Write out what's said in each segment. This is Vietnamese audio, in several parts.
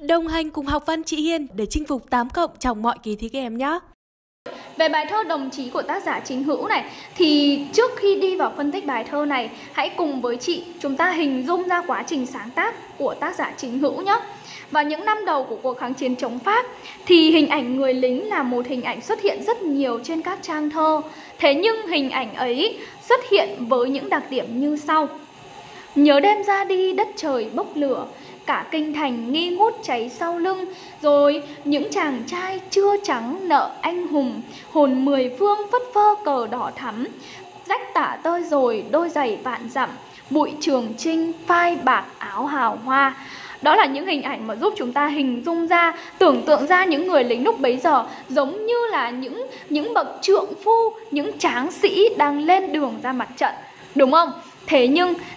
Đồng hành cùng Học Văn Chị Hiên để chinh phục 8+ trong mọi kỳ thi các em nhé. Về bài thơ Đồng Chí của tác giả Chính Hữu này, thì trước khi đi vào phân tích bài thơ này, hãy cùng với chị chúng ta hình dung ra quá trình sáng tác của tác giả Chính Hữu nhé. Vào những năm đầu của cuộc kháng chiến chống Pháp thì hình ảnh người lính là một hình ảnh xuất hiện rất nhiều trên các trang thơ. Thế nhưng hình ảnh ấy xuất hiện với những đặc điểm như sau. Nhớ đêm ra đi đất trời bốc lửa, cả kinh thành nghi ngút cháy sau lưng. Rồi những chàng trai chưa trắng nợ anh hùng, hồn mười phương phất phơ cờ đỏ thắm. Rách tả tơi rồi đôi giày vạn dặm, bụi trường trinh phai bạc áo hào hoa. Đó là những hình ảnh mà giúp chúng ta hình dung ra, tưởng tượng ra những người lính lúc bấy giờ giống như là những bậc trượng phu, những tráng sĩ đang lên đường ra mặt trận, đúng không?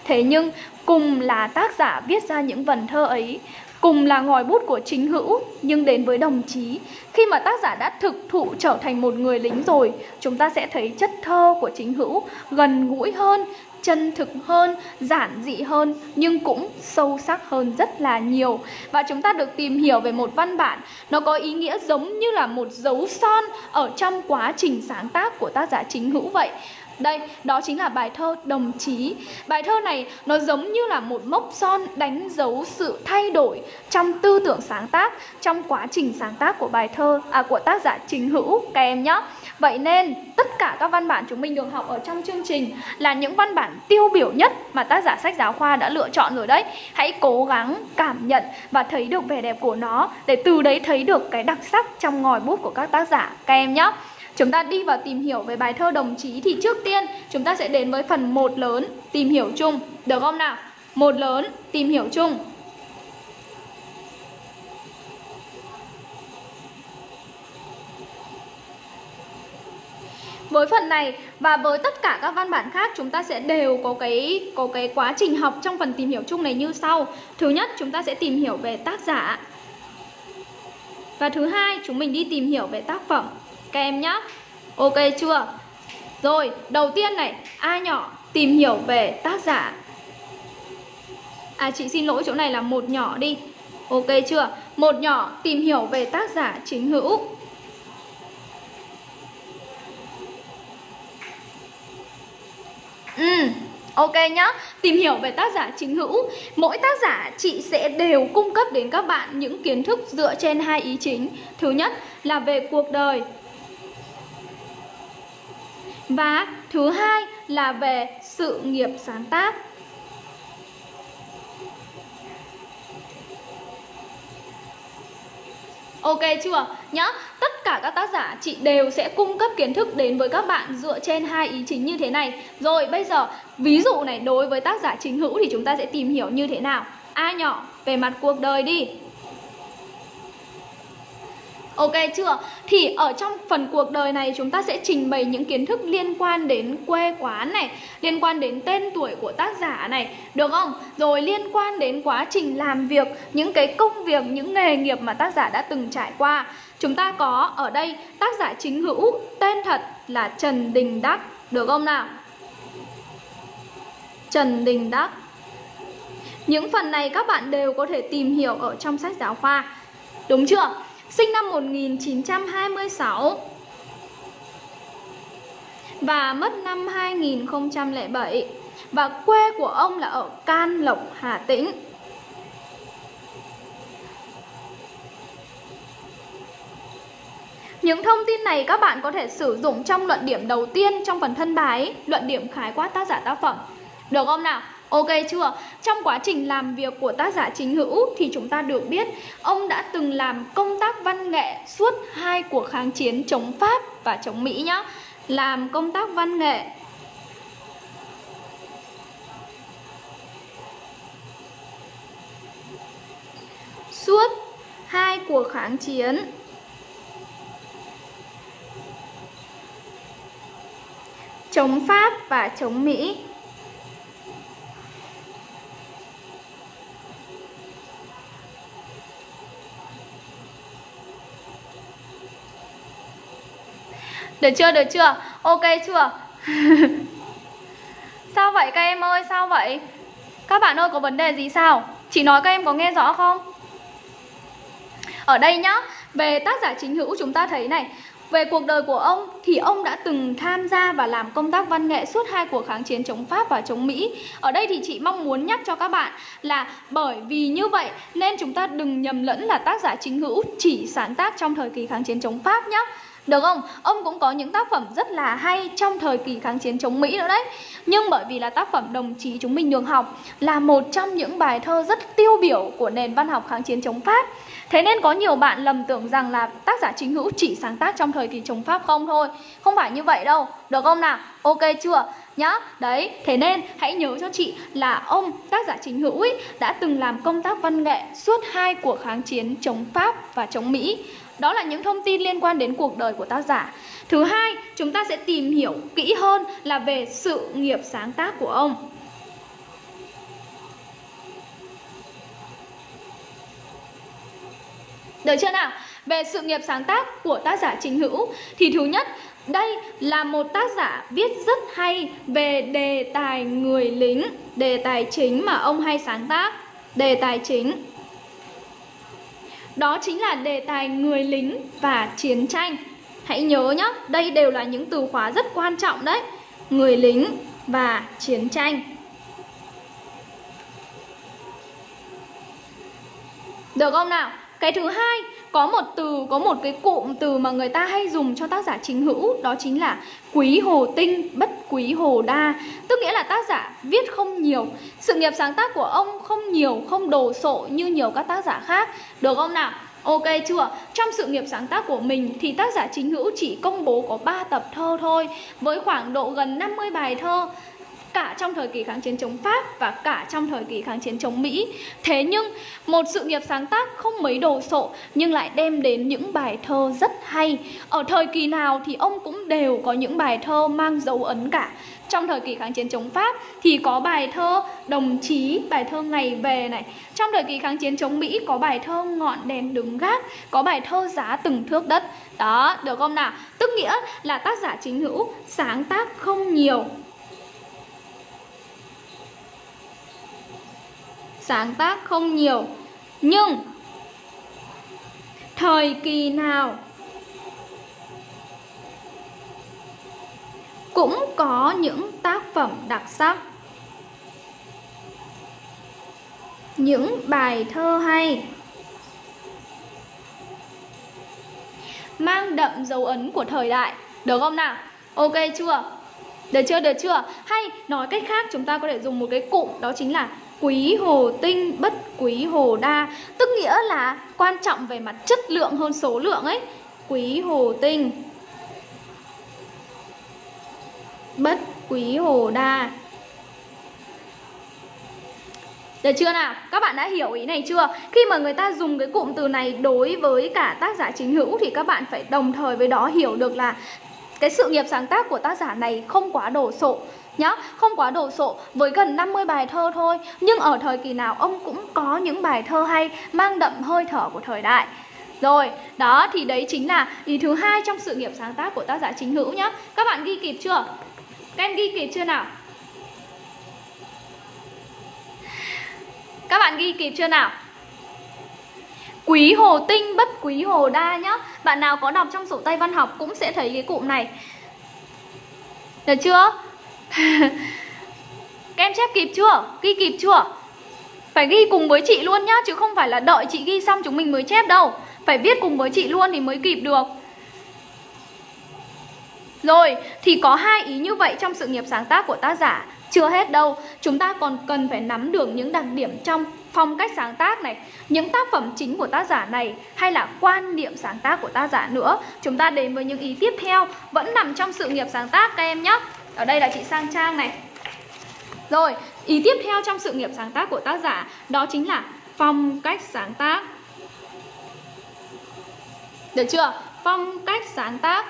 Thế nhưng cùng là tác giả viết ra những vần thơ ấy, cùng là ngòi bút của Chính Hữu, nhưng đến với Đồng Chí, khi mà tác giả đã thực thụ trở thành một người lính rồi, chúng ta sẽ thấy chất thơ của Chính Hữu gần gũi hơn, chân thực hơn, giản dị hơn, nhưng cũng sâu sắc hơn rất là nhiều. Và chúng ta được tìm hiểu về một văn bản nó có ý nghĩa giống như là một dấu son ở trong quá trình sáng tác của tác giả Chính Hữu vậy. Đây, đó chính là bài thơ Đồng Chí. Bài thơ này nó giống như là một mốc son đánh dấu sự thay đổi trong tư tưởng sáng tác, trong quá trình sáng tác của của tác giả Chính Hữu các em nhé. Vậy nên tất cả các văn bản chúng mình được học ở trong chương trình là những văn bản tiêu biểu nhất mà tác giả sách giáo khoa đã lựa chọn rồi đấy. Hãy cố gắng cảm nhận và thấy được vẻ đẹp của nó, để từ đấy thấy được cái đặc sắc trong ngòi bút của các tác giả các em nhé. Chúng ta đi vào tìm hiểu về bài thơ Đồng Chí thì trước tiên chúng ta sẽ đến với phần 1 lớn tìm hiểu chung, được không nào? 1 lớn tìm hiểu chung. Với phần này và với tất cả các văn bản khác, chúng ta sẽ đều có cái quá trình học trong phần tìm hiểu chung này như sau. Thứ nhất, chúng ta sẽ tìm hiểu về tác giả. Và thứ hai, chúng mình đi tìm hiểu về tác phẩm. Các em nhé, ok chưa? Rồi, đầu tiên này, A nhỏ tìm hiểu về tác giả. À, chị xin lỗi, chỗ này là 1 nhỏ đi. Ok chưa? 1 nhỏ tìm hiểu về tác giả Chính Hữu. Ok nhá, tìm hiểu về tác giả Chính Hữu. Mỗi tác giả chị sẽ đều cung cấp đến các bạn những kiến thức dựa trên 2 ý chính. Thứ nhất là về cuộc đời, và thứ hai là về sự nghiệp sáng tác. Ok chưa nhá? Tất cả các tác giả chị đều sẽ cung cấp kiến thức đến với các bạn dựa trên 2 ý chính như thế này. Rồi bây giờ ví dụ này, đối với tác giả Chính Hữu thì chúng ta sẽ tìm hiểu như thế nào? A nhỏ về mặt cuộc đời đi. Ok chưa? Thì ở trong phần cuộc đời này chúng ta sẽ trình bày những kiến thức liên quan đến quê quán này, liên quan đến tên tuổi của tác giả này, được không? Rồi liên quan đến quá trình làm việc, những cái công việc, những nghề nghiệp mà tác giả đã từng trải qua. Chúng ta có ở đây tác giả Chính Hữu, tên thật là Trần Đình Đắc, được không nào? Trần Đình Đắc. Những phần này các bạn đều có thể tìm hiểu ở trong sách giáo khoa, đúng chưa? Sinh năm 1926 và mất năm 2007, và quê của ông là ở Can Lộc, Hà Tĩnh. Những thông tin này các bạn có thể sử dụng trong luận điểm đầu tiên trong phần thân bài, luận điểm khái quát tác giả tác phẩm, được không nào? Ok chưa? Trong quá trình làm việc của tác giả Chính Hữu thì chúng ta được biết ông đã từng làm công tác văn nghệ suốt 2 cuộc kháng chiến chống Pháp và chống Mỹ nhá. Làm công tác văn nghệ. Suốt 2 cuộc kháng chiến. Chống Pháp và chống Mỹ. Được chưa? Được chưa? Ok chưa? Sao vậy các em ơi? Sao vậy? Các bạn ơi có vấn đề gì sao? Chị nói các em có nghe rõ không? Ở đây nhá, về tác giả Chính Hữu chúng ta thấy này, về cuộc đời của ông thì ông đã từng tham gia và làm công tác văn nghệ suốt hai cuộc kháng chiến chống Pháp và chống Mỹ. Ở đây thì chị mong muốn nhắc cho các bạn là bởi vì như vậy nên chúng ta đừng nhầm lẫn là tác giả Chính Hữu chỉ sáng tác trong thời kỳ kháng chiến chống Pháp nhé. Được không? Ông cũng có những tác phẩm rất là hay trong thời kỳ kháng chiến chống Mỹ nữa đấy. Nhưng bởi vì là tác phẩm Đồng Chí chúng mình đường học là một trong những bài thơ rất tiêu biểu của nền văn học kháng chiến chống Pháp. Thế nên có nhiều bạn lầm tưởng rằng là tác giả Chính Hữu chỉ sáng tác trong thời kỳ chống Pháp không thôi. Không phải như vậy đâu. Được không nào? Ok chưa? Nhá, đấy, thế nên hãy nhớ cho chị là ông tác giả Chính Hữu đã từng làm công tác văn nghệ suốt hai cuộc kháng chiến chống Pháp và chống Mỹ. Đó là những thông tin liên quan đến cuộc đời của tác giả. Thứ hai, chúng ta sẽ tìm hiểu kỹ hơn là về sự nghiệp sáng tác của ông. Được chưa nào? Về sự nghiệp sáng tác của tác giả Chính Hữu thì thứ nhất, đây là một tác giả viết rất hay về đề tài người lính, đề tài chính mà ông hay sáng tác. Đề tài chính đó chính là đề tài người lính và chiến tranh. Hãy nhớ nhé, đây đều là những từ khóa rất quan trọng đấy. Người lính và chiến tranh. Được không nào? Cái thứ hai, có một cái cụm từ mà người ta hay dùng cho tác giả Chính Hữu, đó chính là quý hồ tinh, bất quý hồ đa. Tức nghĩa là tác giả viết không nhiều, sự nghiệp sáng tác của ông không nhiều, không đồ sộ như nhiều các tác giả khác. Được không nào? Ok chưa? Trong sự nghiệp sáng tác của mình thì tác giả Chính Hữu chỉ công bố có 3 tập thơ thôi, với khoảng độ gần 50 bài thơ, cả trong thời kỳ kháng chiến chống Pháp và cả trong thời kỳ kháng chiến chống Mỹ. Thế nhưng một sự nghiệp sáng tác không mấy đồ sộ nhưng lại đem đến những bài thơ rất hay. Ở thời kỳ nào thì ông cũng đều có những bài thơ mang dấu ấn cả. Trong thời kỳ kháng chiến chống Pháp thì có bài thơ Đồng Chí, bài thơ Ngày Về này. Trong thời kỳ kháng chiến chống Mỹ có bài thơ Ngọn Đèn Đứng Gác, có bài thơ Giá Từng Thước Đất. Đó, được không nào? Tức nghĩa là tác giả Chính Hữu sáng tác không nhiều, sáng tác không nhiều, nhưng thời kỳ nào cũng có những tác phẩm đặc sắc, những bài thơ hay, mang đậm dấu ấn của thời đại. Được không nào? Ok chưa? Được chưa? Được chưa? Hay nói cách khác, chúng ta có thể dùng một cái cụm, đó chính là quý hồ tinh, bất quý hồ đa. Tức nghĩa là quan trọng về mặt chất lượng hơn số lượng ấy. Quý hồ tinh, bất quý hồ đa. Được chưa nào? Các bạn đã hiểu ý này chưa? Khi mà người ta dùng cái cụm từ này đối với cả tác giả Chính Hữu thì các bạn phải đồng thời với đó hiểu được là cái sự nghiệp sáng tác của tác giả này không quá đồ sộ nhá, không quá đồ sộ với gần 50 bài thơ thôi, nhưng ở thời kỳ nào ông cũng có những bài thơ hay mang đậm hơi thở của thời đại. Rồi, đó thì đấy chính là ý thứ hai trong sự nghiệp sáng tác của tác giả Chính Hữu nhá. Các bạn ghi kịp chưa? Các em ghi kịp chưa nào? Các bạn ghi kịp chưa nào? Quý hồ tinh, bất quý hồ đa nhá. Bạn nào có đọc trong sổ tay văn học cũng sẽ thấy cái cụm này. Được chưa? Các em chép kịp chưa? Ghi kịp chưa? Phải ghi cùng với chị luôn nhá, chứ không phải là đợi chị ghi xong chúng mình mới chép đâu. Phải viết cùng với chị luôn thì mới kịp được. Rồi, thì có hai ý như vậy trong sự nghiệp sáng tác của tác giả. Chưa hết đâu, chúng ta còn cần phải nắm được những đặc điểm trong phong cách sáng tác này, những tác phẩm chính của tác giả này, hay là quan niệm sáng tác của tác giả nữa. Chúng ta đến với những ý tiếp theo vẫn nằm trong sự nghiệp sáng tác các em nhé. Ở đây là chị sang trang này. Rồi, ý tiếp theo trong sự nghiệp sáng tác của tác giả đó chính là phong cách sáng tác. Được chưa? Phong cách sáng tác.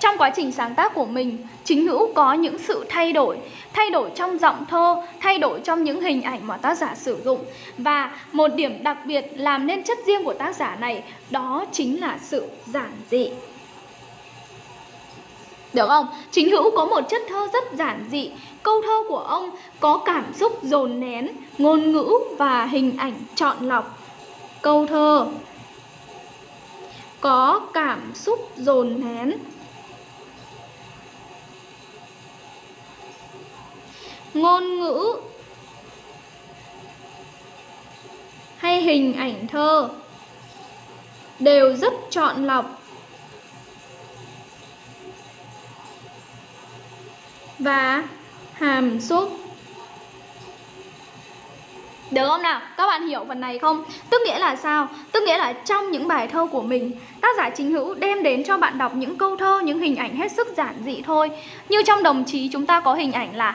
Trong quá trình sáng tác của mình, Chính Hữu có những sự thay đổi trong giọng thơ, thay đổi trong những hình ảnh mà tác giả sử dụng. Và một điểm đặc biệt làm nên chất riêng của tác giả này đó chính là sự giản dị. Được không? Chính Hữu có một chất thơ rất giản dị. Câu thơ của ông có cảm xúc dồn nén, ngôn ngữ và hình ảnh chọn lọc. Câu thơ có cảm xúc dồn nén, ngôn ngữ hay hình ảnh thơ đều rất chọn lọc và hàm xúc. Được không nào? Các bạn hiểu phần này không? Tức nghĩa là sao? Tức nghĩa là trong những bài thơ của mình, tác giả Chính Hữu đem đến cho bạn đọc những câu thơ, những hình ảnh hết sức giản dị thôi. Như trong Đồng Chí chúng ta có hình ảnh là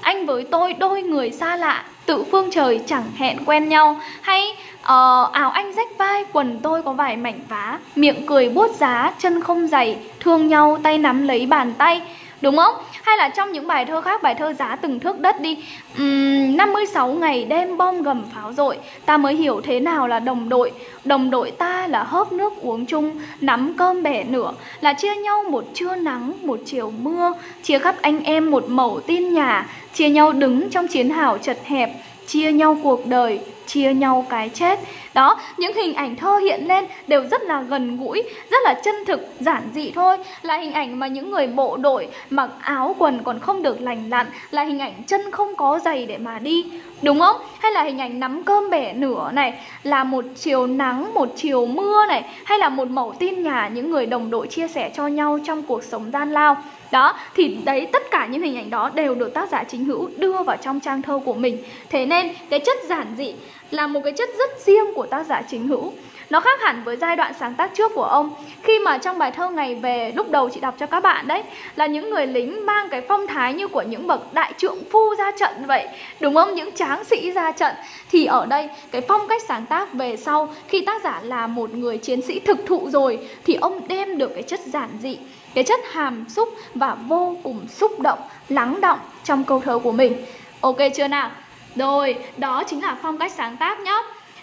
anh với tôi đôi người xa lạ, tự phương trời chẳng hẹn quen nhau. Hay áo anh rách vai, quần tôi có vài mảnh vá, miệng cười buốt giá, chân không giày, thương nhau tay nắm lấy bàn tay. Đúng không? Hay là trong những bài thơ khác, bài thơ Giá Từng Thước Đất đi. 56 ngày đêm bom gầm pháo dội, ta mới hiểu thế nào là đồng đội. Đồng đội ta là hớp nước uống chung, nắm cơm bẻ nửa, là chia nhau một trưa nắng, một chiều mưa, chia khắp anh em một mẩu tin nhà, chia nhau đứng trong chiến hào chật hẹp, chia nhau cuộc đời, chia nhau cái chết. Đó, những hình ảnh thơ hiện lên đều rất là gần gũi, rất là chân thực, giản dị thôi. Là hình ảnh mà những người bộ đội mặc áo quần còn không được lành lặn, là hình ảnh chân không có giày để mà đi, đúng không? Hay là hình ảnh nắm cơm bẻ nửa này, là một chiều nắng, một chiều mưa này, hay là một mẩu tin nhà, những người đồng đội chia sẻ cho nhau trong cuộc sống gian lao. Đó, thì đấy, tất cả những hình ảnh đó đều được tác giả Chính Hữu đưa vào trong trang thơ của mình. Thế nên cái chất giản dị là một cái chất rất riêng của tác giả Chính Hữu. Nó khác hẳn với giai đoạn sáng tác trước của ông. Khi mà trong bài thơ Ngày Về lúc đầu chị đọc cho các bạn đấy, là những người lính mang cái phong thái như của những bậc đại trượng phu ra trận vậy, đúng không? Những tráng sĩ ra trận. Thì ở đây cái phong cách sáng tác về sau, khi tác giả là một người chiến sĩ thực thụ rồi, thì ông đem được cái chất giản dị, cái chất hàm xúc và vô cùng xúc động, lắng đọng trong câu thơ của mình. Ok chưa nào? Rồi, đó chính là phong cách sáng tác nhá.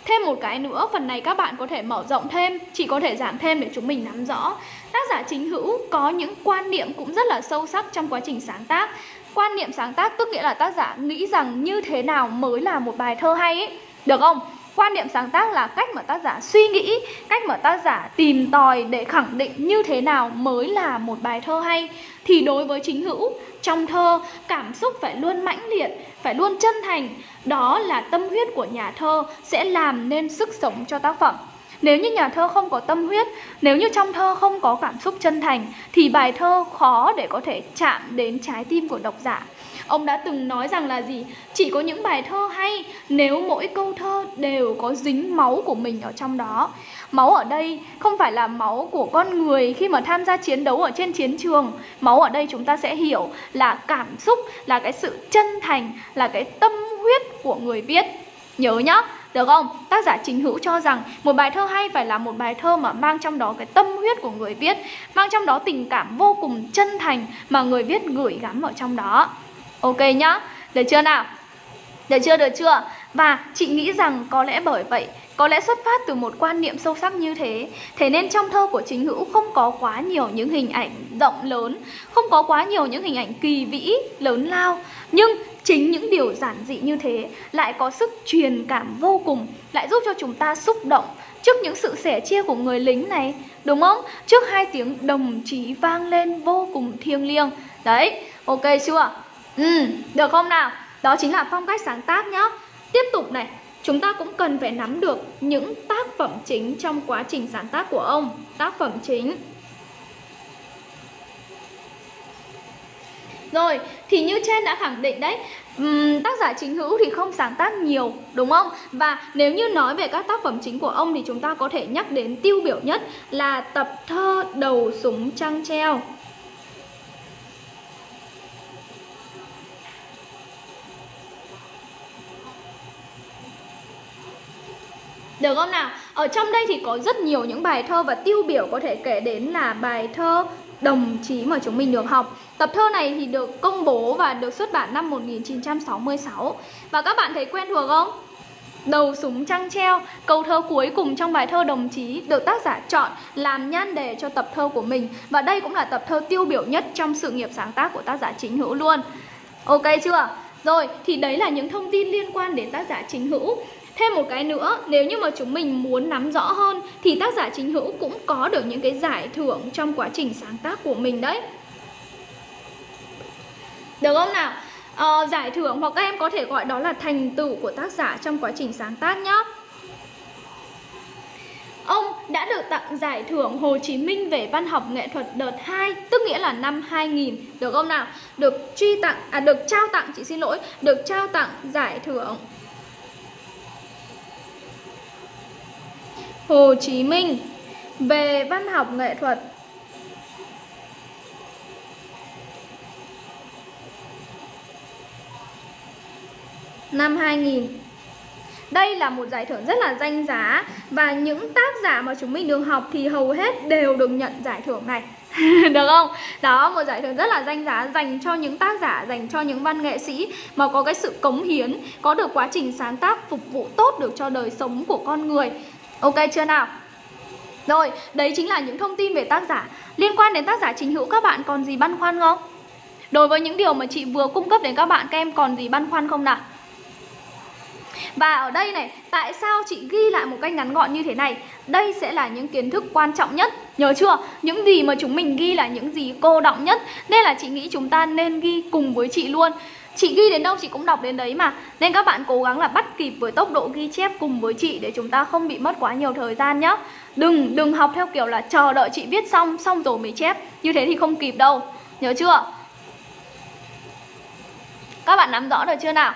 Thêm một cái nữa, phần này các bạn có thể mở rộng thêm, chị có thể giảng thêm để chúng mình nắm rõ. Tác giả Chính Hữu có những quan niệm cũng rất là sâu sắc trong quá trình sáng tác. Quan niệm sáng tác tức nghĩa là tác giả nghĩ rằng như thế nào mới là một bài thơ hay ấy. Được không? Quan niệm sáng tác là cách mà tác giả suy nghĩ, cách mà tác giả tìm tòi để khẳng định như thế nào mới là một bài thơ hay. Thì đối với Chính Hữu, trong thơ, cảm xúc phải luôn mãnh liệt, phải luôn chân thành. Đó là tâm huyết của nhà thơ sẽ làm nên sức sống cho tác phẩm. Nếu như nhà thơ không có tâm huyết, nếu như trong thơ không có cảm xúc chân thành, thì bài thơ khó để có thể chạm đến trái tim của độc giả. Ông đã từng nói rằng là gì? Chỉ có những bài thơ hay nếu mỗi câu thơ đều có dính máu của mình ở trong đó. Máu ở đây không phải là máu của con người khi mà tham gia chiến đấu ở trên chiến trường. Máu ở đây chúng ta sẽ hiểu là cảm xúc, là cái sự chân thành, là cái tâm huyết của người viết. Nhớ nhá, được không? Tác giả Chính Hữu cho rằng một bài thơ hay phải là một bài thơ mà mang trong đó cái tâm huyết của người viết, mang trong đó tình cảm vô cùng chân thành mà người viết gửi gắm ở trong đó. Ok nhá, được chưa nào? Được chưa, được chưa? Và chị nghĩ rằng có lẽ bởi vậy, có lẽ xuất phát từ một quan niệm sâu sắc như thế, thế nên trong thơ của Chính Hữu không có quá nhiều những hình ảnh rộng lớn, không có quá nhiều những hình ảnh kỳ vĩ, lớn lao. Nhưng chính những điều giản dị như thế lại có sức truyền cảm vô cùng, lại giúp cho chúng ta xúc động trước những sự sẻ chia của người lính này, đúng không? Trước hai tiếng đồng chí vang lên vô cùng thiêng liêng. Đấy, ok chưa? Được không nào? Đó chính là phong cách sáng tác nhá. Tiếp tục này, chúng ta cũng cần phải nắm được những tác phẩm chính trong quá trình sáng tác của ông. Tác phẩm chính. Rồi, thì như trên đã khẳng định đấy, tác giả Chính Hữu thì không sáng tác nhiều, đúng không? Và nếu như nói về các tác phẩm chính của ông thì chúng ta có thể nhắc đến tiêu biểu nhất là tập thơ Đầu Súng Trăng Treo. Được không nào? Ở trong đây thì có rất nhiều những bài thơ và tiêu biểu, có thể kể đến là bài thơ Đồng Chí mà chúng mình được học. Tập thơ này thì được công bố và được xuất bản năm 1966. Và các bạn thấy quen thuộc không? Đầu Súng Trăng Treo, câu thơ cuối cùng trong bài thơ Đồng Chí được tác giả chọn làm nhan đề cho tập thơ của mình. Và đây cũng là tập thơ tiêu biểu nhất trong sự nghiệp sáng tác của tác giả Chính Hữu luôn. Ok chưa? Rồi, thì đấy là những thông tin liên quan đến tác giả Chính Hữu. Thêm một cái nữa, nếu như mà chúng mình muốn nắm rõ hơn thì tác giả Chính Hữu cũng có được những cái giải thưởng trong quá trình sáng tác của mình đấy. Được không nào? Giải thưởng hoặc các em có thể gọi đó là thành tựu của tác giả trong quá trình sáng tác nhé. Ông đã được tặng giải thưởng Hồ Chí Minh về văn học nghệ thuật đợt 2, tức nghĩa là năm 2000, được không nào? Được trao tặng giải thưởng Hồ Chí Minh về văn học nghệ thuật năm 2000. Đây là một giải thưởng rất là danh giá, và những tác giả mà chúng mình được học thì hầu hết đều được nhận giải thưởng này. Được không? Đó, một giải thưởng rất là danh giá dành cho những tác giả, dành cho những văn nghệ sĩ mà có cái sự cống hiến, có được quá trình sáng tác phục vụ tốt được cho đời sống của con người. Ok chưa nào? Rồi, đấy chính là những thông tin về tác giả. Liên quan đến tác giả Chính Hữu, các bạn còn gì băn khoăn không? Đối với những điều mà chị vừa cung cấp đến các bạn, các em còn gì băn khoăn không nào? Và ở đây này, tại sao chị ghi lại một cách ngắn gọn như thế này? Đây sẽ là những kiến thức quan trọng nhất, nhớ chưa? Những gì mà chúng mình ghi là những gì cô đọng nhất, nên là chị nghĩ chúng ta nên ghi cùng với chị luôn. Chị ghi đến đâu chị cũng đọc đến đấy mà. Nên các bạn cố gắng là bắt kịp với tốc độ ghi chép cùng với chị để chúng ta không bị mất quá nhiều thời gian nhé. Đừng học theo kiểu là chờ đợi chị viết xong rồi mới chép. Như thế thì không kịp đâu, nhớ chưa? Các bạn nắm rõ được chưa nào?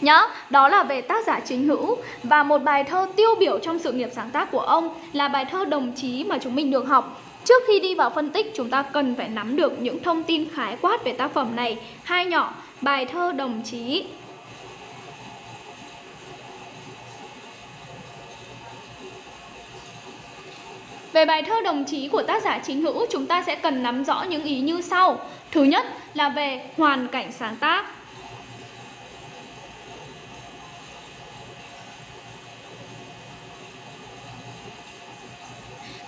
Nhá, đó là về tác giả Chính Hữu. Và một bài thơ tiêu biểu trong sự nghiệp sáng tác của ông là bài thơ Đồng Chí mà chúng mình được học. Trước khi đi vào phân tích, chúng ta cần phải nắm được những thông tin khái quát về tác phẩm này. Hai nhỏ, bài thơ Đồng Chí. Về bài thơ Đồng Chí của tác giả Chính Hữu, chúng ta sẽ cần nắm rõ những ý như sau. Thứ nhất là về hoàn cảnh sáng tác.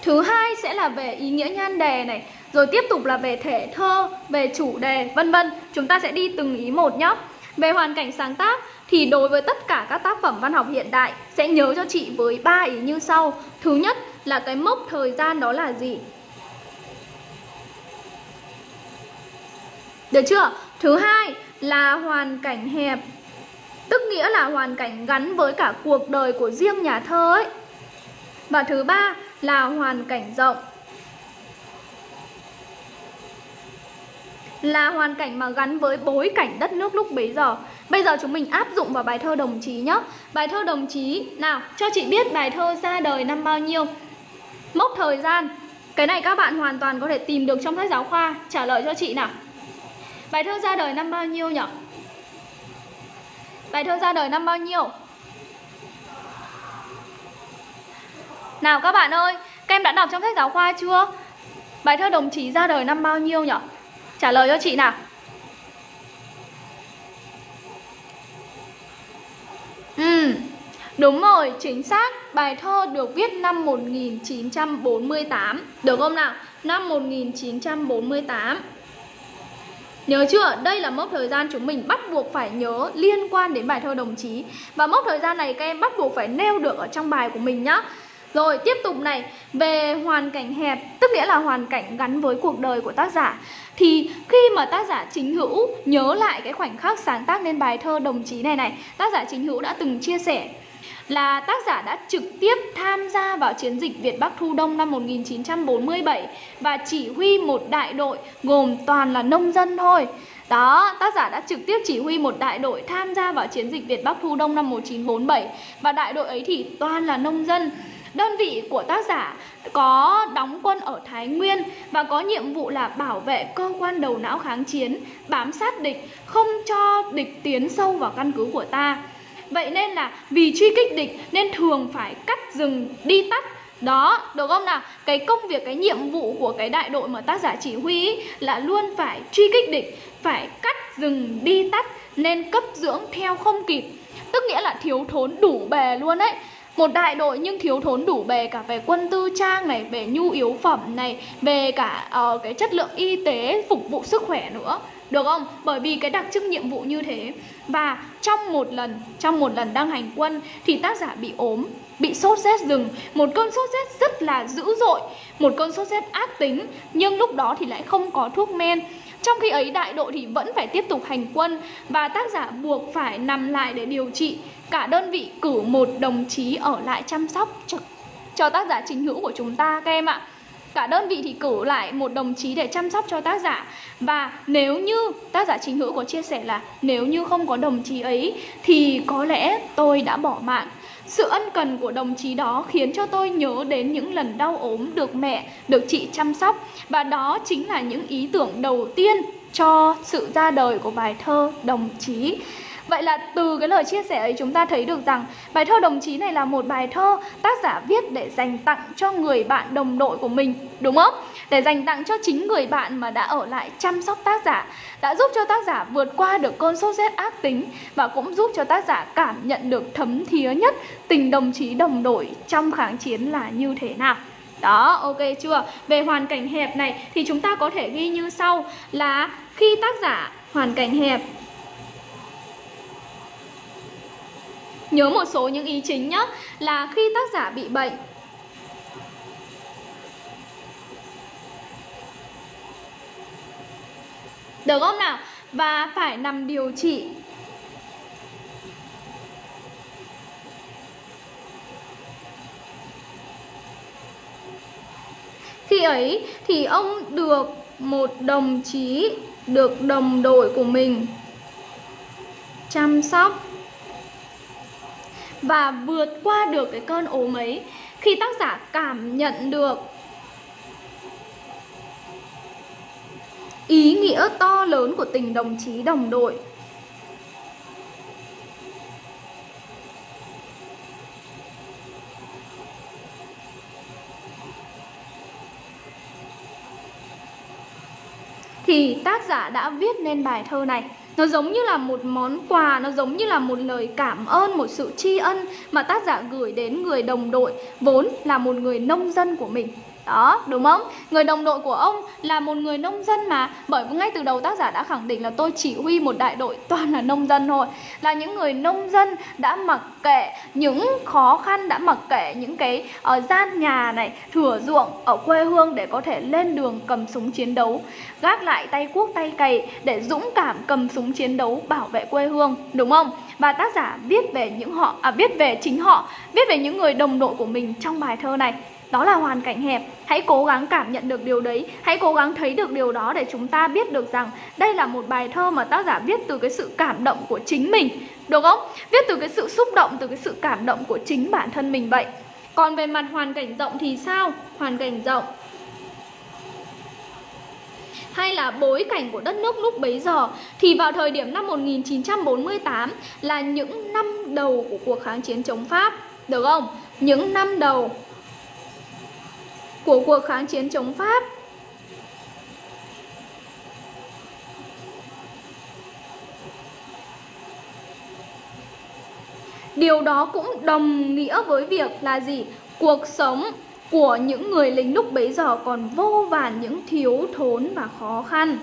Thứ hai sẽ là về ý nghĩa nhan đề này, rồi tiếp tục là về thể thơ, về chủ đề, vân vân. Chúng ta sẽ đi từng ý một nhé. Về hoàn cảnh sáng tác thì đối với tất cả các tác phẩm văn học hiện đại sẽ nhớ cho chị với 3 ý như sau. Thứ nhất là cái mốc thời gian đó là gì? Được chưa? Thứ hai là hoàn cảnh hẹp, tức nghĩa là hoàn cảnh gắn với cả cuộc đời của riêng nhà thơ ấy. Và thứ ba là hoàn cảnh rộng, là hoàn cảnh mà gắn với bối cảnh đất nước lúc bấy giờ. Bây giờ chúng mình áp dụng vào bài thơ Đồng Chí nhé. Bài thơ Đồng Chí, nào, cho chị biết bài thơ ra đời năm bao nhiêu? Mốc thời gian, cái này các bạn hoàn toàn có thể tìm được trong sách giáo khoa. Trả lời cho chị nào. Bài thơ ra đời năm bao nhiêu nhỉ? Bài thơ ra đời năm bao nhiêu? Nào các bạn ơi, các em đã đọc trong sách giáo khoa chưa? Bài thơ Đồng Chí ra đời năm bao nhiêu nhỉ? Trả lời cho chị nào. Đúng rồi, chính xác. Bài thơ được viết năm 1948. Được không nào? Năm 1948. Nhớ chưa? Đây là mốc thời gian chúng mình bắt buộc phải nhớ liên quan đến bài thơ Đồng Chí. Và mốc thời gian này các em bắt buộc phải nêu được ở trong bài của mình nhá. Rồi tiếp tục này, về hoàn cảnh hẹp, tức nghĩa là hoàn cảnh gắn với cuộc đời của tác giả. Thì khi mà tác giả Chính Hữu nhớ lại cái khoảnh khắc sáng tác nên bài thơ Đồng Chí này, tác giả Chính Hữu đã từng chia sẻ là tác giả đã trực tiếp tham gia vào chiến dịch Việt Bắc Thu Đông năm 1947 và chỉ huy một đại đội gồm toàn là nông dân thôi. Đó, tác giả đã trực tiếp chỉ huy một đại đội tham gia vào chiến dịch Việt Bắc Thu Đông năm 1947 và đại đội ấy thì toàn là nông dân. Đơn vị của tác giả có đóng quân ở Thái Nguyên và có nhiệm vụ là bảo vệ cơ quan đầu não kháng chiến, bám sát địch, không cho địch tiến sâu vào căn cứ của ta. Vậy nên là vì truy kích địch nên thường phải cắt rừng đi tắt. Đó, được không nào? Cái công việc, cái nhiệm vụ của cái đại đội mà tác giả chỉ huy ý, là luôn phải truy kích địch, phải cắt rừng đi tắt nên cấp dưỡng theo không kịp. tức nghĩa là thiếu thốn đủ bề luôn đấy. Một đại đội nhưng thiếu thốn đủ bề cả về quân tư trang này, về nhu yếu phẩm này, về cả cái chất lượng y tế phục vụ sức khỏe nữa, được không? Bởi vì cái đặc trưng nhiệm vụ như thế. Và trong một lần đang hành quân thì tác giả bị ốm, bị sốt rét rừng, một cơn sốt rét rất là dữ dội, một cơn sốt rét ác tính, nhưng lúc đó thì lại không có thuốc men. Trong khi ấy đại đội thì vẫn phải tiếp tục hành quân và tác giả buộc phải nằm lại để điều trị. Cả đơn vị cử một đồng chí ở lại chăm sóc cho tác giả Chính Hữu của chúng ta các em ạ. Cả đơn vị thì cử lại một đồng chí để chăm sóc cho tác giả. Và nếu như tác giả Chính Hữu có chia sẻ là nếu như không có đồng chí ấy thì có lẽ tôi đã bỏ mạng. Sự ân cần của đồng chí đó khiến cho tôi nhớ đến những lần đau ốm được mẹ, được chị chăm sóc. Và đó chính là những ý tưởng đầu tiên cho sự ra đời của bài thơ Đồng Chí. Vậy là từ cái lời chia sẻ ấy chúng ta thấy được rằng bài thơ Đồng Chí này là một bài thơ tác giả viết để dành tặng cho người bạn đồng đội của mình, đúng không? Để dành tặng cho chính người bạn mà đã ở lại chăm sóc tác giả, đã giúp cho tác giả vượt qua được cơn sốt rét ác tính và cũng giúp cho tác giả cảm nhận được thấm thía nhất tình đồng chí đồng đội trong kháng chiến là như thế nào. Đó, ok chưa? Về hoàn cảnh hẹp này thì chúng ta có thể ghi như sau là khi tác giả hoàn cảnh hẹp, nhớ một số những ý chính nhé, là khi tác giả bị bệnh, được không nào? Và phải nằm điều trị. Khi ấy thì ông được một đồng chí, được đồng đội của mình chăm sóc và vượt qua được cái cơn ốm ấy. Khi tác giả cảm nhận được ý nghĩa to lớn của tình đồng chí đồng đội, thì tác giả đã viết nên bài thơ này. Nó giống như là một món quà, nó giống như là một lời cảm ơn, một sự tri ân mà tác giả gửi đến người đồng đội vốn là một người nông dân của mình. Đó, đúng không? Người đồng đội của ông là một người nông dân mà. Bởi vì ngay từ đầu tác giả đã khẳng định là tôi chỉ huy một đại đội toàn là nông dân thôi. Là những người nông dân đã mặc kệ những khó khăn, đã mặc kệ những cái gian nhà này, thửa ruộng ở quê hương để có thể lên đường cầm súng chiến đấu, gác lại tay cuốc tay cày để dũng cảm cầm súng chiến đấu bảo vệ quê hương, đúng không? Và tác giả viết về những họ, viết về chính họ, viết về những người đồng đội của mình trong bài thơ này. Đó là hoàn cảnh hẹp. Hãy cố gắng cảm nhận được điều đấy, hãy cố gắng thấy được điều đó để chúng ta biết được rằng đây là một bài thơ mà tác giả viết từ cái sự cảm động của chính mình, đúng không? Viết từ cái sự xúc động, từ cái sự cảm động của chính bản thân mình vậy. Còn về mặt hoàn cảnh rộng thì sao? Hoàn cảnh rộng hay là bối cảnh của đất nước lúc bấy giờ thì vào thời điểm năm 1948 là những năm đầu của cuộc kháng chiến chống Pháp, được không? Những năm đầu của cuộc kháng chiến chống Pháp. Điều đó cũng đồng nghĩa với việc là gì? Cuộc sống của những người lính lúc bấy giờ còn vô vàn những thiếu thốn và khó khăn.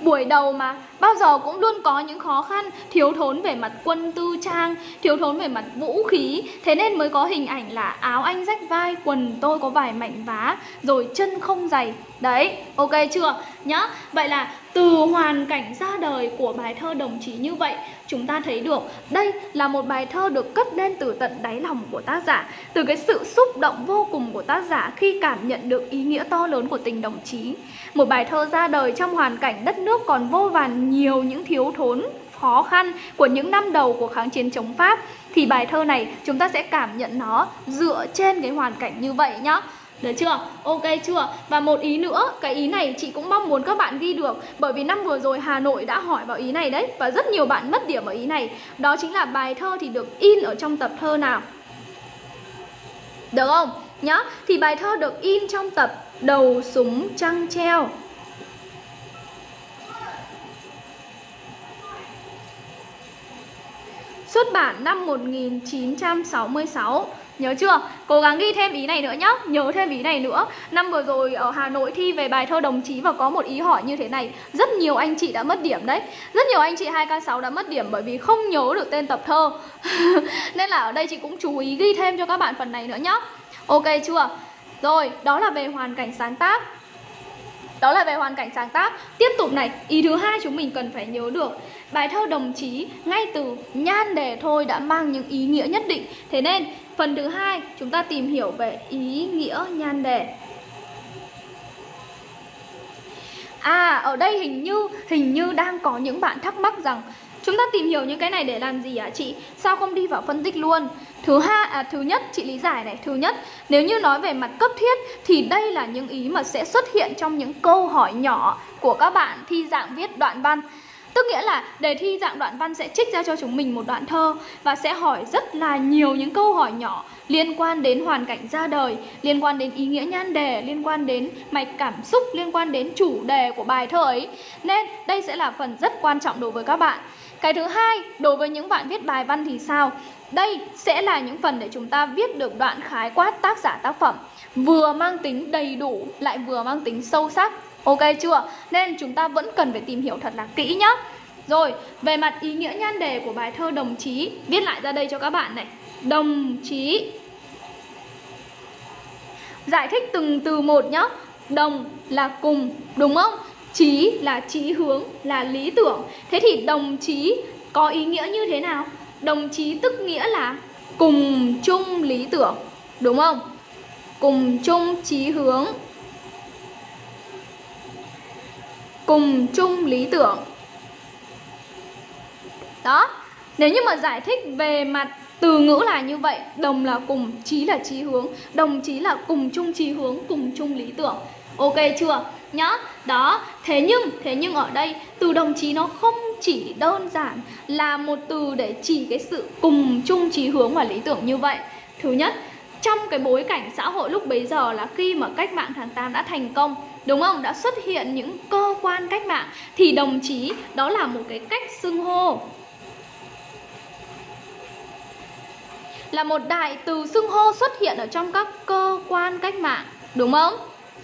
Buổi đầu mà bao giờ cũng luôn có những khó khăn, thiếu thốn về mặt quân tư trang, thiếu thốn về mặt vũ khí. Thế nên mới có hình ảnh là áo anh rách vai, quần tôi có vài mảnh vá, rồi chân không giày. Đấy, ok chưa nhá? Vậy là từ hoàn cảnh ra đời của bài thơ Đồng Chí như vậy, chúng ta thấy được đây là một bài thơ được cất lên từ tận đáy lòng của tác giả, từ cái sự xúc động vô cùng của tác giả khi cảm nhận được ý nghĩa to lớn của tình đồng chí. Một bài thơ ra đời trong hoàn cảnh đất nước còn vô vàn nhiều những thiếu thốn, khó khăn của những năm đầu của kháng chiến chống Pháp. Thì bài thơ này chúng ta sẽ cảm nhận nó dựa trên cái hoàn cảnh như vậy nhá. Được chưa? Ok chưa? Và một ý nữa, cái ý này chị cũng mong muốn các bạn ghi được, bởi vì năm vừa rồi Hà Nội đã hỏi vào ý này đấy, và rất nhiều bạn mất điểm ở ý này. Đó chính là bài thơ thì được in ở trong tập thơ nào, được không nhá? Thì bài thơ được in trong tập Đầu Súng Trăng Treo. xuất bản năm 1966. Nhớ chưa? Cố gắng ghi thêm ý này nữa nhá. Nhớ thêm ý này nữa. Năm vừa rồi ở Hà Nội thi về bài thơ Đồng Chí và có một ý hỏi như thế này. Rất nhiều anh chị đã mất điểm đấy. Rất nhiều anh chị 2K6 đã mất điểm bởi vì không nhớ được tên tập thơ. Nên là ở đây chị cũng chú ý ghi thêm cho các bạn phần này nữa nhá. Ok chưa? Rồi, đó là về hoàn cảnh sáng tác. Đó là về hoàn cảnh sáng tác. Tiếp tục này, ý thứ hai chúng mình cần phải nhớ được. Bài thơ Đồng Chí ngay từ nhan đề thôi đã mang những ý nghĩa nhất định. Thế nên phần thứ hai chúng ta tìm hiểu về ý nghĩa nhan đề. À, ở đây hình như đang có những bạn thắc mắc rằng chúng ta tìm hiểu những cái này để làm gì ạ chị? Sao không đi vào phân tích luôn? Thứ nhất, chị lý giải này. Thứ nhất, nếu như nói về mặt cấp thiết thì đây là những ý mà sẽ xuất hiện trong những câu hỏi nhỏ của các bạn thi dạng viết đoạn văn. Tức nghĩa là đề thi dạng đoạn văn sẽ trích ra cho chúng mình một đoạn thơ và sẽ hỏi rất là nhiều những câu hỏi nhỏ liên quan đến hoàn cảnh ra đời, liên quan đến ý nghĩa nhan đề, liên quan đến mạch cảm xúc, liên quan đến chủ đề của bài thơ ấy. Nên đây sẽ là phần rất quan trọng đối với các bạn. Cái thứ hai, đối với những bạn viết bài văn thì sao? Đây sẽ là những phần để chúng ta viết được đoạn khái quát tác giả tác phẩm, vừa mang tính đầy đủ lại vừa mang tính sâu sắc. Ok chưa? Nên chúng ta vẫn cần phải tìm hiểu thật là kỹ nhá. Rồi, về mặt ý nghĩa nhan đề của bài thơ Đồng Chí, viết lại ra đây cho các bạn này. Đồng chí. Giải thích từng từ một nhá. Đồng là cùng, đúng không? Chí là chí hướng, là lý tưởng. Thế thì đồng chí có ý nghĩa như thế nào? Đồng chí tức nghĩa là cùng chung lý tưởng, đúng không? Cùng chung chí hướng, cùng chung lý tưởng. Đó, nếu như mà giải thích về mặt từ ngữ là như vậy. Đồng là cùng, chí là chí hướng. Đồng chí là cùng chung chí hướng, cùng chung lý tưởng. Ok chưa? Nhá. Đó, thế nhưng ở đây từ đồng chí nó không chỉ đơn giản là một từ để chỉ cái sự cùng chung chí hướng và lý tưởng như vậy. Thứ nhất, trong cái bối cảnh xã hội lúc bấy giờ là khi mà cách mạng tháng 8 đã thành công, đúng không? Đã xuất hiện những cơ quan cách mạng thì đồng chí đó là một cái cách xưng hô, là một đại từ xưng hô xuất hiện ở trong các cơ quan cách mạng, đúng không?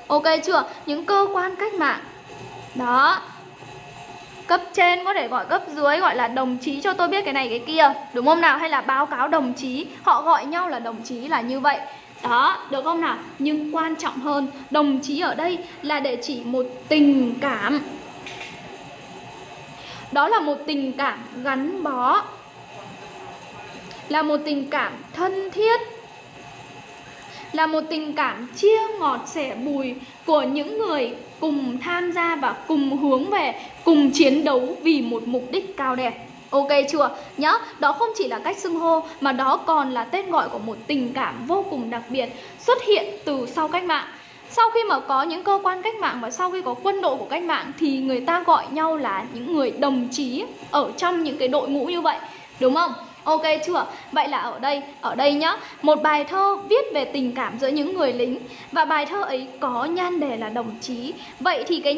Ok chưa? Những cơ quan cách mạng. Đó. Cấp trên có thể gọi cấp dưới gọi là đồng chí cho tôi biết cái này cái kia, đúng không nào? Hay là báo cáo đồng chí, họ gọi nhau là đồng chí là như vậy. Đó, được không nào? Nhưng quan trọng hơn, đồng chí ở đây là để chỉ một tình cảm. Đó là một tình cảm gắn bó, là một tình cảm thân thiết, là một tình cảm chia ngọt sẻ bùi của những người cùng tham gia và cùng hướng về, cùng chiến đấu vì một mục đích cao đẹp. Ok chưa? Nhá, đó không chỉ là cách xưng hô mà đó còn là tên gọi của một tình cảm vô cùng đặc biệt xuất hiện từ sau cách mạng. Sau khi mà có những cơ quan cách mạng và sau khi có quân đội của cách mạng thì người ta gọi nhau là những người đồng chí ở trong những cái đội ngũ như vậy, đúng không? Ok chưa? Vậy là ở đây nhá, một bài thơ viết về tình cảm giữa những người lính và bài thơ ấy có nhan đề là đồng chí. Vậy thì cái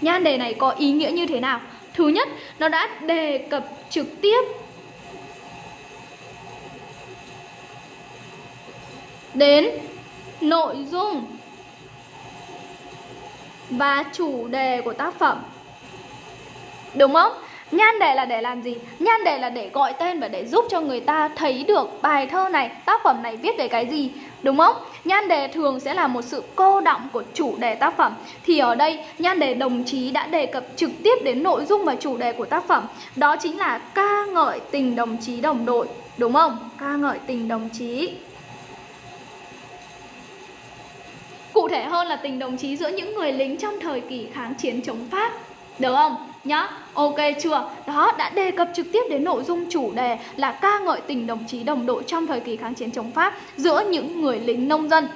nhan đề này có ý nghĩa như thế nào? Thứ nhất, nó đã đề cập trực tiếp. Đến nội dung và chủ đề của tác phẩm. Đúng không? Nhan đề là để làm gì? Nhan đề là để gọi tên và để giúp cho người ta thấy được bài thơ này, tác phẩm này viết về cái gì, đúng không? Nhan đề thường sẽ là một sự cô đọng của chủ đề tác phẩm. Thì ở đây, nhan đề đồng chí đã đề cập trực tiếp đến nội dung và chủ đề của tác phẩm. Đó chính là ca ngợi tình đồng chí đồng đội, đúng không? Ca ngợi tình đồng chí. Cụ thể hơn là tình đồng chí giữa những người lính trong thời kỳ kháng chiến chống Pháp, được không? Nhá, ok chưa? Đó, đã đề cập trực tiếp đến nội dung chủ đề là ca ngợi tình đồng chí đồng đội trong thời kỳ kháng chiến chống Pháp giữa những người lính nông dân.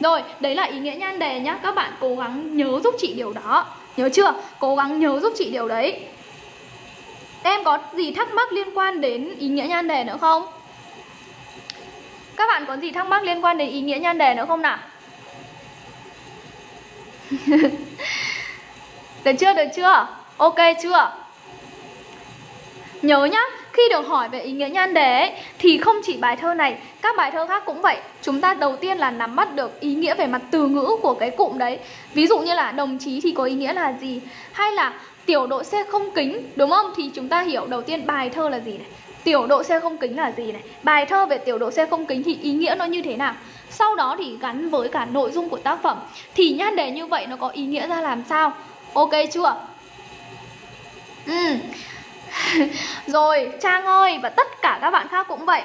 Rồi, đấy là ý nghĩa nhan đề nhá. Các bạn cố gắng nhớ giúp chị điều đó. Nhớ chưa? Cố gắng nhớ giúp chị điều đấy. Em có gì thắc mắc liên quan đến ý nghĩa nhan đề nữa không? Các bạn có gì thắc mắc liên quan đến ý nghĩa nhan đề nữa không nào? Được chưa? Ok chưa? Nhớ nhá, Khi được hỏi về ý nghĩa nhan đề ấy, thì không chỉ bài thơ này, các bài thơ khác cũng vậy. Chúng ta đầu tiên là nắm bắt được ý nghĩa về mặt từ ngữ của cái cụm đấy. Ví dụ như là đồng chí thì có ý nghĩa là gì, hay là tiểu đội xe không kính, đúng không? Thì chúng ta hiểu đầu tiên bài thơ là gì này, tiểu đội xe không kính là gì này, bài thơ về tiểu đội xe không kính thì ý nghĩa nó như thế nào. Sau đó thì gắn với cả nội dung của tác phẩm, thì nhan đề như vậy nó có ý nghĩa ra làm sao. Ok chưa? Rồi Trang ơi, và tất cả các bạn khác cũng vậy.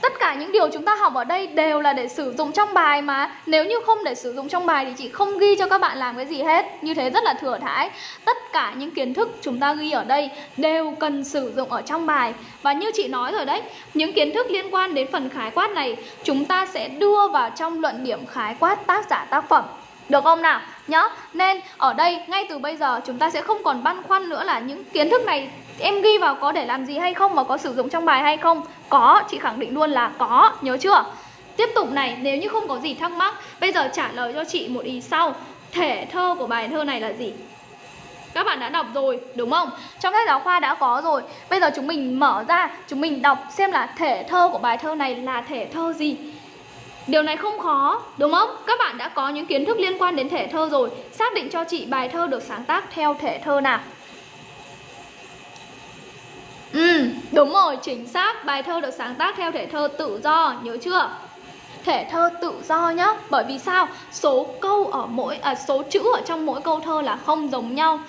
Tất cả những điều chúng ta học ở đây đều là để sử dụng trong bài mà. Nếu như không để sử dụng trong bài thì chị không ghi cho các bạn làm cái gì hết. Như thế rất là thừa thãi. Tất cả những kiến thức chúng ta ghi ở đây đều cần sử dụng ở trong bài. Và như chị nói rồi đấy, những kiến thức liên quan đến phần khái quát này chúng ta sẽ đưa vào trong luận điểm khái quát tác giả tác phẩm. Được không nào? Nhá. Nên ở đây ngay từ bây giờ chúng ta sẽ không còn băn khoăn nữa là những kiến thức này em ghi vào có để làm gì hay không, mà có sử dụng trong bài hay không. Có, chị khẳng định luôn là có, nhớ chưa? Tiếp tục này, nếu như không có gì thắc mắc, bây giờ trả lời cho chị một ý sau. Thể thơ của bài thơ này là gì? Các bạn đã đọc rồi, đúng không? Trong sách giáo khoa đã có rồi. Bây giờ chúng mình mở ra, chúng mình đọc xem là thể thơ của bài thơ này là thể thơ gì. Điều này không khó, đúng không? Các bạn đã có những kiến thức liên quan đến thể thơ rồi. Xác định cho chị bài thơ được sáng tác theo thể thơ nào. Đúng rồi, chính xác. Bài thơ được sáng tác theo thể thơ tự do, nhớ chưa? Thể thơ tự do nhá. Bởi vì sao? Số câu ở mỗi số chữ ở trong mỗi câu thơ là không giống nhau.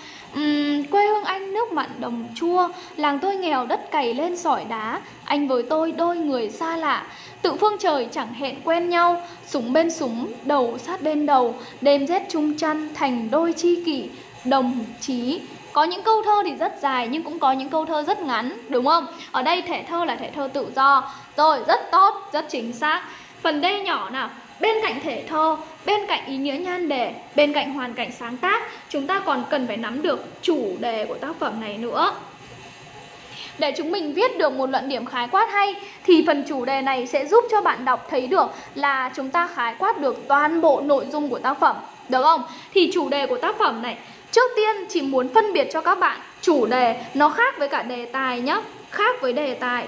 Quê hương anh nước mặn đồng chua, làng tôi nghèo đất cày lên sỏi đá, anh với tôi đôi người xa lạ, tự phương trời chẳng hẹn quen nhau, súng bên súng, đầu sát bên đầu, đêm rét chung chăn thành đôi tri kỷ, đồng chí. Có những câu thơ thì rất dài nhưng cũng có những câu thơ rất ngắn, đúng không? Ở đây thể thơ là thể thơ tự do. Rồi, rất tốt, rất chính xác. Phần D nhỏ nào. Bên cạnh thể thơ, bên cạnh ý nghĩa nhan đề, bên cạnh hoàn cảnh sáng tác, chúng ta còn cần phải nắm được chủ đề của tác phẩm này nữa. Để chúng mình viết được một luận điểm khái quát hay thì phần chủ đề này sẽ giúp cho bạn đọc thấy được là chúng ta khái quát được toàn bộ nội dung của tác phẩm, được không? Thì chủ đề của tác phẩm này, trước tiên chị muốn phân biệt cho các bạn chủ đề nó khác với cả đề tài nhé. Khác với đề tài.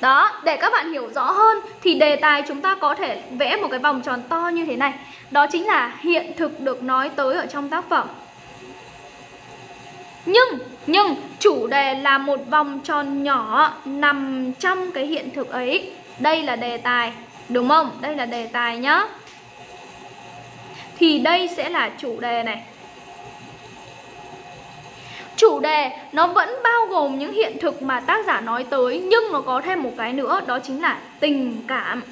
Đó, để các bạn hiểu rõ hơn thì đề tài chúng ta có thể vẽ một cái vòng tròn to như thế này. Đó chính là hiện thực được nói tới ở trong tác phẩm. Nhưng chủ đề là một vòng tròn nhỏ nằm trong cái hiện thực ấy. Đây là đề tài, đúng không? Đây là đề tài nhá. Thì đây sẽ là chủ đề này. Chủ đề nó vẫn bao gồm những hiện thực mà tác giả nói tới, nhưng nó có thêm một cái nữa, đó chính là tình cảm.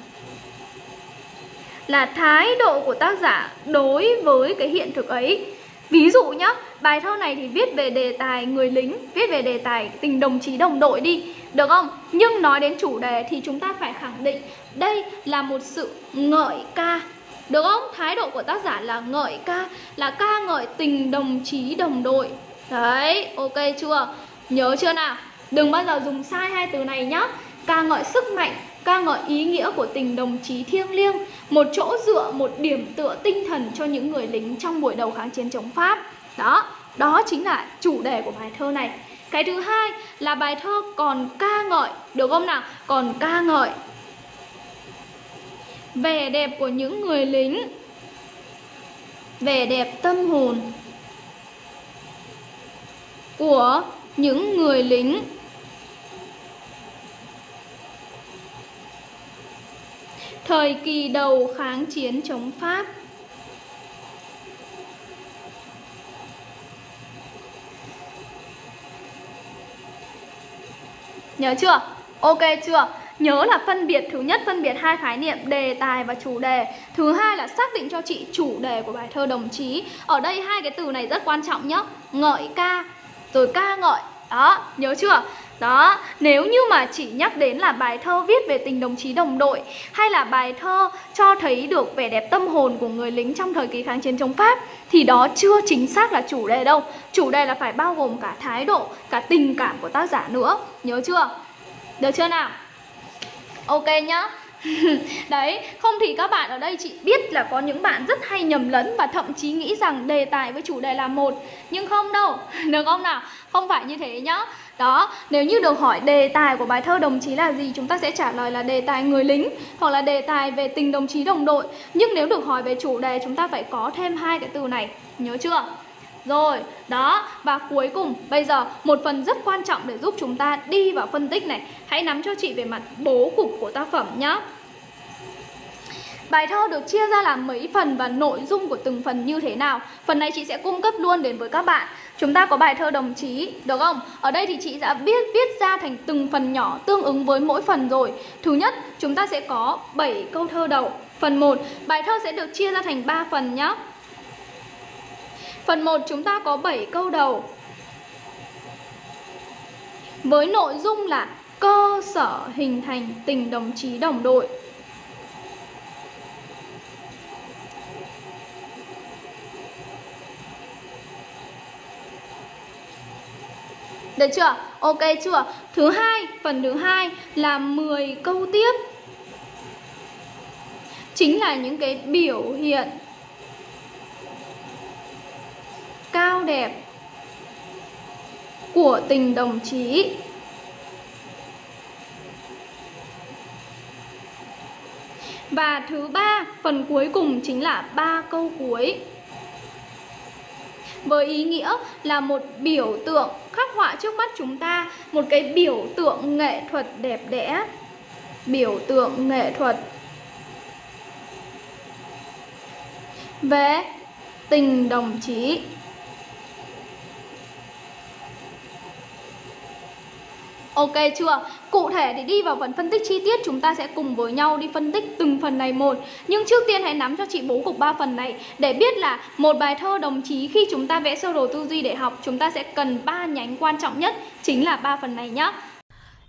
Là thái độ của tác giả đối với cái hiện thực ấy. Ví dụ nhá, bài thơ này thì viết về đề tài người lính, viết về đề tài tình đồng chí đồng đội đi, được không? Nhưng nói đến chủ đề thì chúng ta phải khẳng định đây là một sự ngợi ca. Được không? Thái độ của tác giả là ngợi ca, là ca ngợi tình đồng chí đồng đội. Đấy, ok chưa? Nhớ chưa nào? Đừng bao giờ dùng sai hai từ này nhá. Ca ngợi sức mạnh, ca ngợi ý nghĩa của tình đồng chí thiêng liêng, một chỗ dựa, một điểm tựa tinh thần cho những người lính trong buổi đầu kháng chiến chống Pháp. Đó, đó chính là chủ đề của bài thơ này. Cái thứ hai là bài thơ còn ca ngợi, được không nào? Còn ca ngợi vẻ đẹp của những người lính, vẻ đẹp tâm hồn của những người lính. Thời kỳ đầu kháng chiến chống Pháp. Nhớ chưa? Ok chưa? Nhớ là phân biệt, thứ nhất phân biệt hai khái niệm đề tài và chủ đề. Thứ hai là xác định cho chị chủ đề của bài thơ đồng chí. Ở đây hai cái từ này rất quan trọng nhé. Ngợi ca, rồi ca ngợi. Đó, nhớ chưa? Đó, nếu như mà chỉ nhắc đến là bài thơ viết về tình đồng chí đồng đội, hay là bài thơ cho thấy được vẻ đẹp tâm hồn của người lính trong thời kỳ kháng chiến chống Pháp, thì đó chưa chính xác là chủ đề đâu. Chủ đề là phải bao gồm cả thái độ, cả tình cảm của tác giả nữa. Nhớ chưa? Được chưa nào? Ok nhá. Đấy, không thì các bạn ở đây chị biết là có những bạn rất hay nhầm lẫn và thậm chí nghĩ rằng đề tài với chủ đề là một. Nhưng không đâu, được không nào? Không phải như thế nhá. Đó, nếu như được hỏi đề tài của bài thơ Đồng Chí là gì, chúng ta sẽ trả lời là đề tài người lính hoặc là đề tài về tình đồng chí đồng đội. Nhưng nếu được hỏi về chủ đề, chúng ta phải có thêm hai cái từ này, nhớ chưa? Rồi, đó, và cuối cùng bây giờ một phần rất quan trọng để giúp chúng ta đi vào phân tích này. Hãy nắm cho chị về mặt bố cục của tác phẩm nhé. Bài thơ được chia ra làm mấy phần và nội dung của từng phần như thế nào. Phần này chị sẽ cung cấp luôn đến với các bạn. Chúng ta có bài thơ Đồng Chí, được không? Ở đây thì chị đã viết ra thành từng phần nhỏ tương ứng với mỗi phần rồi. Thứ nhất, chúng ta sẽ có 7 câu thơ đầu. Phần 1, bài thơ sẽ được chia ra thành 3 phần nhé. Phần 1 chúng ta có 7 câu đầu với nội dung là cơ sở hình thành tình đồng chí đồng đội. Được chưa? Ok chưa? Thứ hai, phần thứ hai là 10 câu tiếp. Chính là những cái biểu hiện cao đẹp của tình đồng chí. Và thứ ba, phần cuối cùng chính là 3 câu cuối, với ý nghĩa là một biểu tượng khắc họa trước mắt chúng ta, một cái biểu tượng nghệ thuật đẹp đẽ. Biểu tượng nghệ thuật về tình đồng chí. Ok chưa? Cụ thể thì đi vào phần phân tích chi tiết, chúng ta sẽ cùng với nhau đi phân tích từng phần này một. Nhưng trước tiên hãy nắm cho chị bố cục 3 phần này để biết là một bài thơ Đồng Chí, khi chúng ta vẽ sơ đồ tư duy để học, chúng ta sẽ cần 3 nhánh quan trọng nhất, chính là 3 phần này nhé.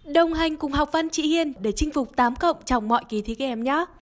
Đồng hành cùng Học Văn chị Hiên để chinh phục 8+ trong mọi kỳ thi các em nhé.